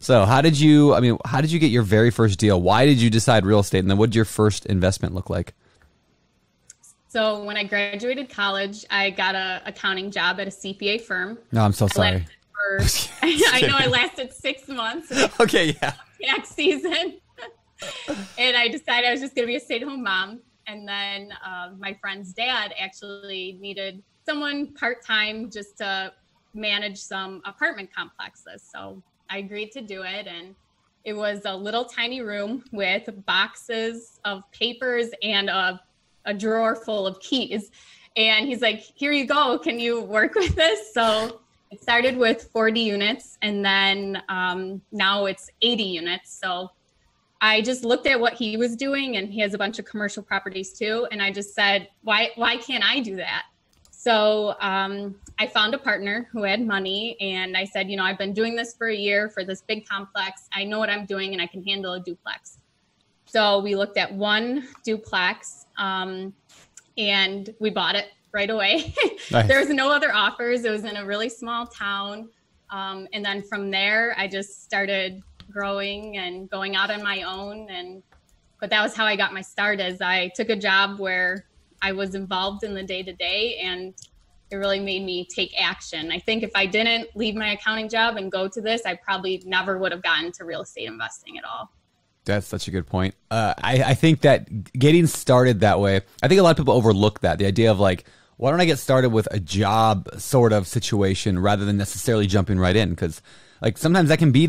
So how did you get your very first deal? Why did you decide real estate? And then what did your first investment look like? So when I graduated college, I got an accounting job at a CPA firm. No, I'm so sorry. I know, I lasted 6 months. Okay, yeah. Tax season. And I decided I was just going to be a stay-at-home mom. And then my friend's dad actually needed someone part-time just to manage some apartment complexes. So I agreed to do it. And it was a little tiny room with boxes of papers and a drawer full of keys. And he's like, here you go. Can you work with this? So it started with 40 units. And then now it's 80 units. So I just looked at what he was doing, and he has a bunch of commercial properties too. And I just said, why can't I do that? So I found a partner who had money, and I said, you know, I've been doing this for a year for this big complex. I know what I'm doing, and I can handle a duplex. So we looked at one duplex and we bought it right away. Nice. There was no other offers. It was in a really small town. And then from there, I just started growing and going out on my own. But that was how I got my start. Is I took a job where I was involved in the day-to-day, and it really made me take action. I think if I didn't leave my accounting job and go to this, I probably never would have gotten to real estate investing at all. That's such a good point. I think that getting started that way, I think a lot of people overlook that. The idea of like, why don't I get started with a job sort of situation rather than necessarily jumping right in? Because like sometimes that can be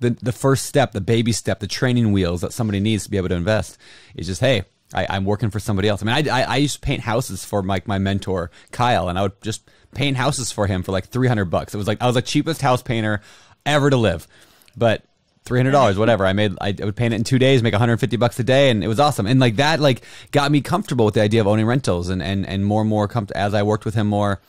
the first step, the baby step, the training wheels that somebody needs to be able to invest. It's just, hey, I'm working for somebody else. I mean, I used to paint houses for my mentor, Kyle, and I would just paint houses for him for like $300. It was like, I was the cheapest house painter ever to live. But $300, whatever. I would paint it in 2 days, make $150 a day. And it was awesome. And like that, like got me comfortable with the idea of owning rentals and more and more as I worked with him more,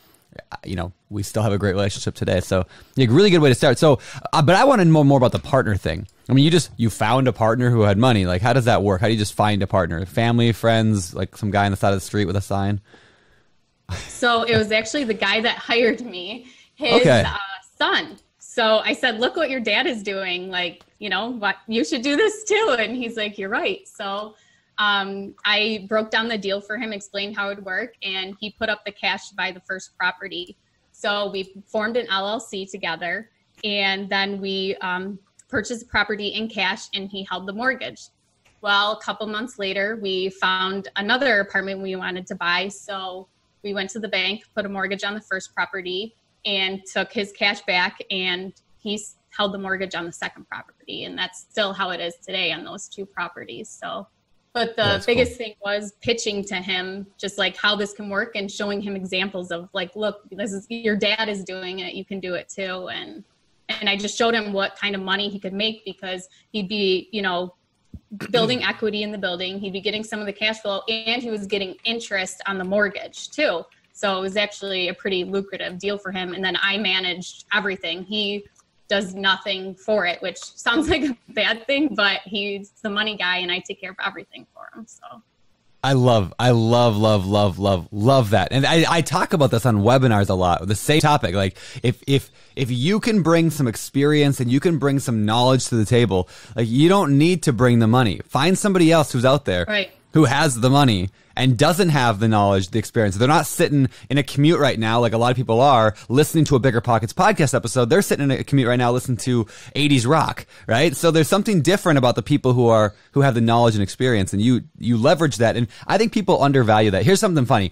you know, we still have a great relationship today. So yeah, really good way to start. So, but I wanted to know more about the partner thing. I mean, you found a partner who had money. Like, how does that work? How do you just find a partner? Family, friends, like some guy on the side of the street with a sign? So it was actually the guy that hired me, his son. So I said, look what your dad is doing. Like, you know, what, you should do this too. And he's like, you're right. So I broke down the deal for him, explained how it would work, and he put up the cash to buy the first property. So we formed an LLC together, and then we purchased the property in cash, and he held the mortgage. Well, a couple months later, we found another apartment we wanted to buy. So we went to the bank, put a mortgage on the first property, and took his cash back, and he held the mortgage on the second property. And that's still how it is today on those two properties. So, but the biggest thing was pitching to him, just like how this can work, and showing him examples of like, look, this is, your dad is doing it. You can do it too. And I just showed him what kind of money he could make, because he'd be, you know, building equity in the building. He'd be getting some of the cash flow, and he was getting interest on the mortgage too. So it was actually a pretty lucrative deal for him. And then I managed everything. He does nothing for it, which sounds like a bad thing, but he's the money guy, and I take care of everything for him. So I love that. And I talk about this on webinars a lot, the same topic. Like if you can bring some experience and you can bring some knowledge to the table, like you don't need to bring the money. Find somebody else who's out there. Right. Who has the money and doesn't have the knowledge, the experience. They're not sitting in a commute right now like a lot of people are listening to a BiggerPockets podcast episode. They're sitting in a commute right now listening to 80s rock, right? So there's something different about the people who have the knowledge and experience, and you leverage that. And I think people undervalue that. Here's something funny.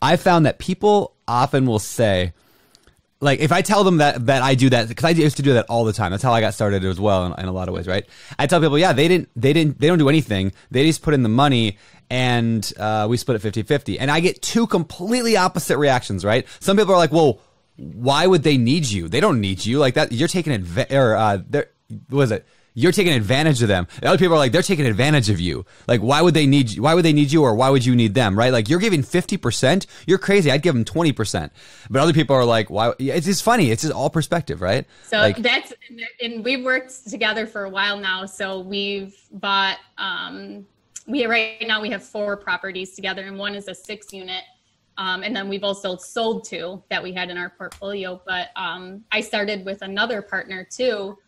I found that people often will say, like if I tell them that I do that, because I used to do that all the time. That's how I got started as well in a lot of ways, right? I tell people, yeah, they don't do anything. They just put in the money, and we split it 50-50. And I get two completely opposite reactions, right? Some people are like, well, why would they need you? They don't need you like that. You're taking advantage, or what was it? You're taking advantage of them. And other people are like, they're taking advantage of you. Like, why would they need you? Why would they need you, or why would you need them, right? Like, you're giving 50%. You're crazy. I'd give them 20%. But other people are like, why? It's just funny. It's just all perspective, right? So like, and we've worked together for a while now. So we've bought, right now we have 4 properties together, and one is a 6-unit. And then we've also sold 2 that we had in our portfolio. But I started with another partner too.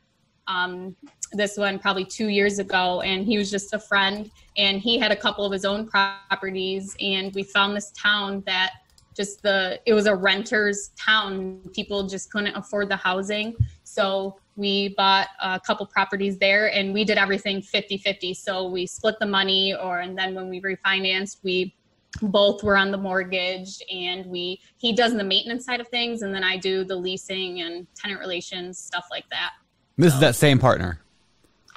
this one probably 2 years ago, and he was just a friend, and he had a couple of his own properties, and we found this town that just it was a renter's town. People just couldn't afford the housing. So we bought a couple properties there, and we did everything 50-50. So we split the money, and then when we refinanced, we both were on the mortgage, and he does the maintenance side of things, and then I do the leasing and tenant relations, stuff like that. This is that same partner?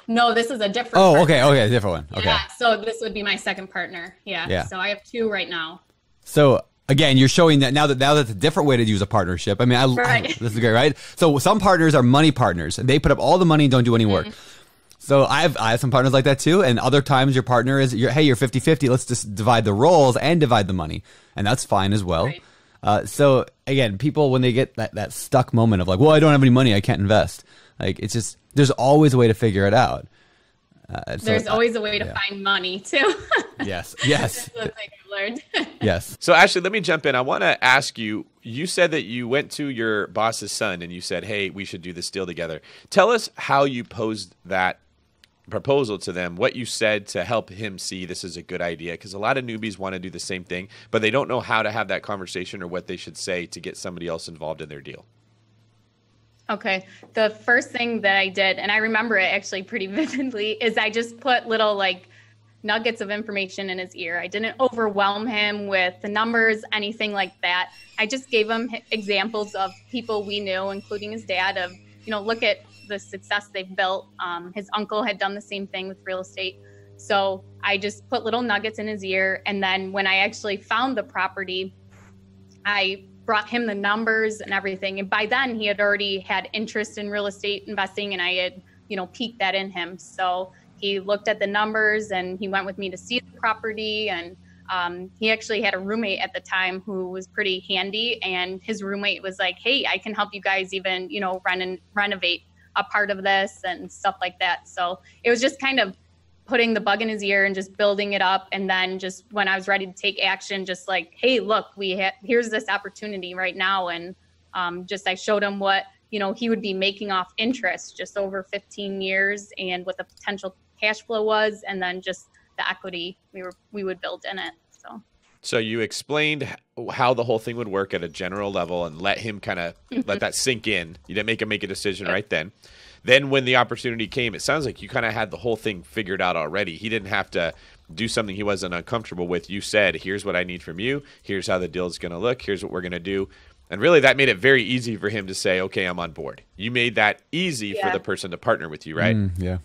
No, this is a different partner. Okay, a different one. Okay. Yeah, so this would be my second partner. Yeah. So I have two right now. So again, you're showing that now that's a different way to use a partnership. I mean, this is great, right? So some partners are money partners, and they put up all the money and don't do any work. So I have some partners like that too. And other times your partner is, hey, you're 50-50. Let's just divide the roles and divide the money. And that's fine as well. Right. So again, people, when they get that stuck moment of like, well, I don't have any money, I can't invest. Like, it's just, there's always a way to figure it out. There's always a way to find money too. Yes. That's what I learned. Yes. So Ashley, let me jump in. I want to ask you, you said that you went to your boss's son and you said, hey, we should do this deal together. Tell us how you posed that proposal to them, what you said to help him see this is a good idea, because a lot of newbies want to do the same thing, but they don't know how to have that conversation or what they should say to get somebody else involved in their deal. Okay. The first thing that I did, and I remember it actually pretty vividly, is I just put little like nuggets of information in his ear. I didn't overwhelm him with the numbers, anything like that. I just gave him examples of people we knew, including his dad, of, you know, look at the success they've built. His uncle had done the same thing with real estate. So I just put little nuggets in his ear. And then when I actually found the property, I brought him the numbers and everything. And by then he had already had interest in real estate investing, and I had, you know, piqued that in him. So he looked at the numbers and he went with me to see the property. And he actually had a roommate at the time who was pretty handy. And his roommate was like, hey, I can help you guys even, you know, renovate a part of this and stuff like that. So it was just kind of putting the bug in his ear and just building it up. And then just when I was ready to take action, just like, hey, look, here's this opportunity right now. And just, I showed him what, you know, he would be making off interest just over 15 years and what the potential cash flow was. And then just the equity we would build in it. So you explained how the whole thing would work at a general level and let him kind of let that sink in. You didn't make a decision right then. Then when the opportunity came, it sounds like you kind of had the whole thing figured out already. He didn't have to do something he wasn't uncomfortable with. You said, here's what I need from you. Here's how the deal is going to look. Here's what we're going to do. And really that made it very easy for him to say, okay, I'm on board. You made that easy for the person to partner with you, right? Yeah.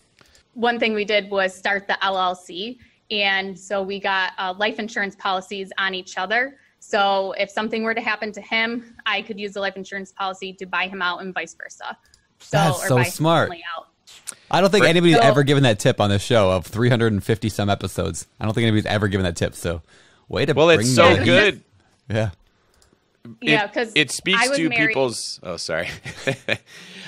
One thing we did was start the LLC. And so we got life insurance policies on each other. So if something were to happen to him, I could use the life insurance policy to buy him out and vice versa. That's so smart. I don't think anybody's ever given that tip on this show of 350 some episodes. I don't think anybody's ever given that tip. So way to bring it's so good. Yeah. Yeah, because it speaks to people's. Oh, sorry.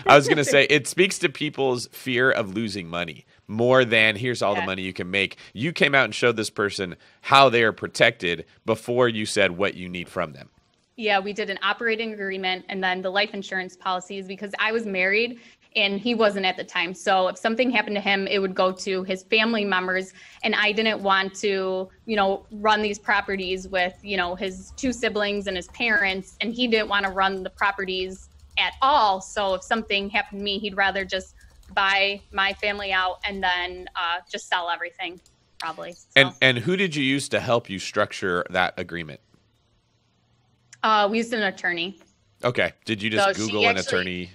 I was going to say it speaks to people's fear of losing money more than here's all the money you can make. You came out and showed this person how they are protected before you said what you need from them. Yeah, we did an operating agreement and then the life insurance policies because I was married and he wasn't at the time. So if something happened to him, it would go to his family members. And I didn't want to, you know, run these properties with, you know, his two siblings and his parents. And he didn't want to run the properties at all. So if something happened to me, he'd rather just buy my family out and then just sell everything, probably. So. And who did you use to help you structure that agreement? We used an attorney. Okay. Did you just Google an attorney?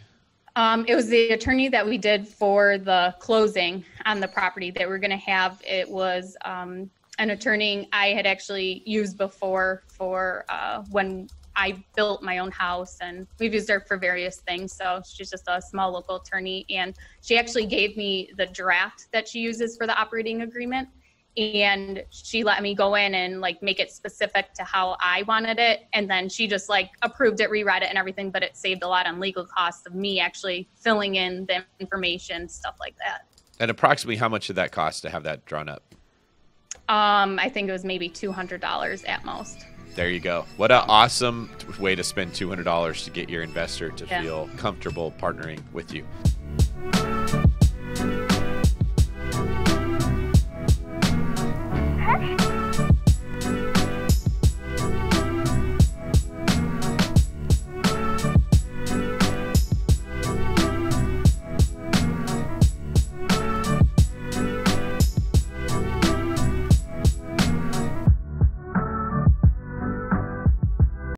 It was the attorney that we did for the closing on the property that we're going to have. It was an attorney I had actually used before for when I built my own house, and we've used her for various things. So she's just a small local attorney, and she actually gave me the draft that she uses for the operating agreement. And she let me go in and like make it specific to how I wanted it. And then she just like approved it, reread it and everything, but it saved a lot on legal costs of me actually filling in the information, stuff like that. And approximately how much did that cost to have that drawn up? I think it was maybe $200 at most. There you go. What an awesome way to spend $200 to get your investor to feel comfortable partnering with you.